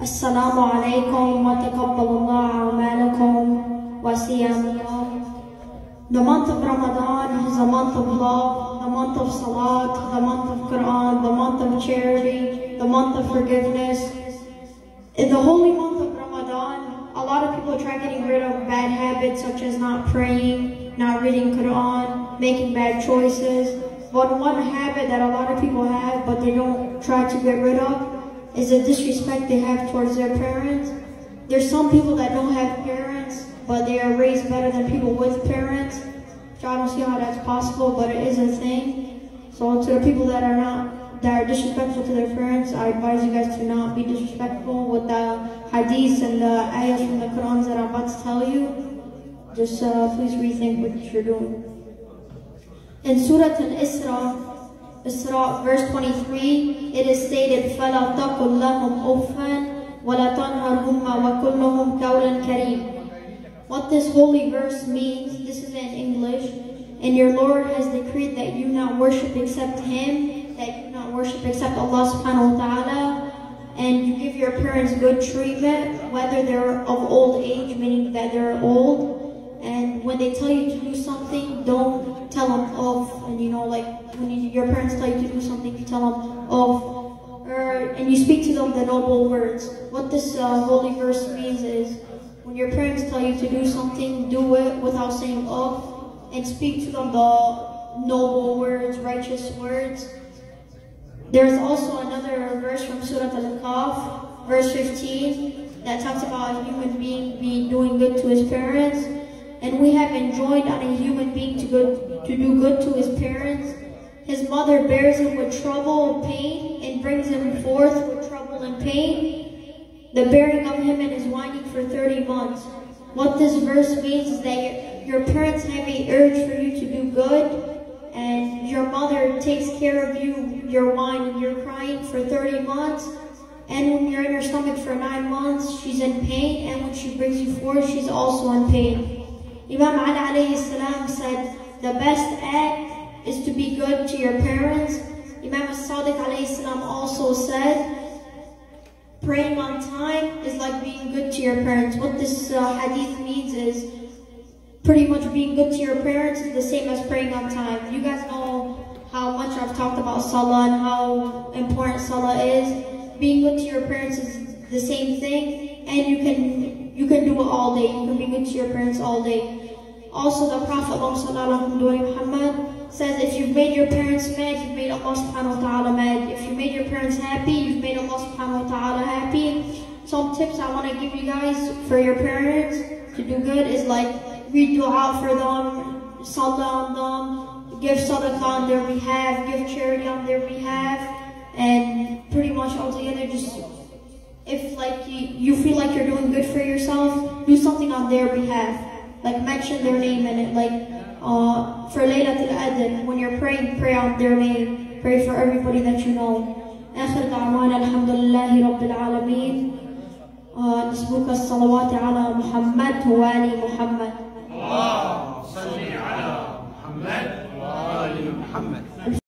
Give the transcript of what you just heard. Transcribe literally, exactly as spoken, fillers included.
AsSalamu Alaykoum wa taqabbalallahu amalakum wa siyamakum. The month of Ramadan is a month of love, the month of salat, the month of Quran, the month of charity, the month of forgiveness. In the holy month of Ramadan, a lot of people try getting rid of bad habits such as not praying, not reading Quran, making bad choices. But one habit that a lot of people have but they don't try to get rid of is the disrespect they have towards their parents. There's some people that don't have parents, but they are raised better than people with parents. So I don't see how that's possible, but it is a thing. So to the people that are not, that are disrespectful to their parents, I advise you guys to not be disrespectful with the hadiths and the ayahs from the Qurans that I'm about to tell you. Just uh, please rethink what you're doing. In Surah Al-Isra, Surah verse twenty-three, it is stated, فَلَا تَقُلْ لَهُمْ أُفًّا وَلَا تَنْهَرْهُمَّا وَكُلْ لَهُمْ قَوْلًا كَرِيمًا. What this holy verse means, this is in English, and your Lord has decreed that you not worship except Him, that you not worship except Allah subhanahu wa ta'ala, and you give your parents good treatment, whether they're of old age, meaning that they're old, and when they tell you to do something, don't tell them off, and you know, like, when you, your parents tell you to do something, you tell them off, or, and you speak to them the noble words. What this uh, holy verse means is, when your parents tell you to do something, do it without saying off, and speak to them the noble words, righteous words. There's also another verse from Surah al-Kahf, verse fifteen, that talks about a human being being doing good to his parents, and we have enjoined on a human being to, good, to do good to his parents. His mother bears him with trouble and pain and brings him forth with trouble and pain, the bearing of him and his winding for thirty months. What this verse means is that your parents have an urge for you to do good, and your mother takes care of you, your wine, and you're crying for thirty months. And when you're in her stomach for nine months, she's in pain, and when she brings you forth, she's also in pain. Imam Ali said, the best act is to be good to your parents. Imam Sadiq also said, praying on time is like being good to your parents. What this uh, hadith means is pretty much being good to your parents is the same as praying on time. You guys know how much I've talked about salah and how important salah is. Being good to your parents is the same thing, and you can, you can do it all day. You can be good to your parents all day. Also, the Prophet Muhammad says, if you've made your parents mad, you've made Allah subhanahu wa ta'ala mad. If you made your parents happy, you've made Allah subhanahu wa ta'ala happy. Some tips I want to give you guys for your parents to do good is like, read dua for them, salah on them, give sadaqah on their behalf, give charity on their behalf, and pretty much all together, just, if like you, you feel like you're doing good for yourself, do something on their behalf. Like mention their name in it, like, Uh, for Laylatul Adin, when you're praying, pray out their name. Pray for everybody that you know. آخر دعوانا الحمد لله رب العالمين. نسبك الصلوات على محمد وآل محمد. اللهم صل على محمد وآل محمد.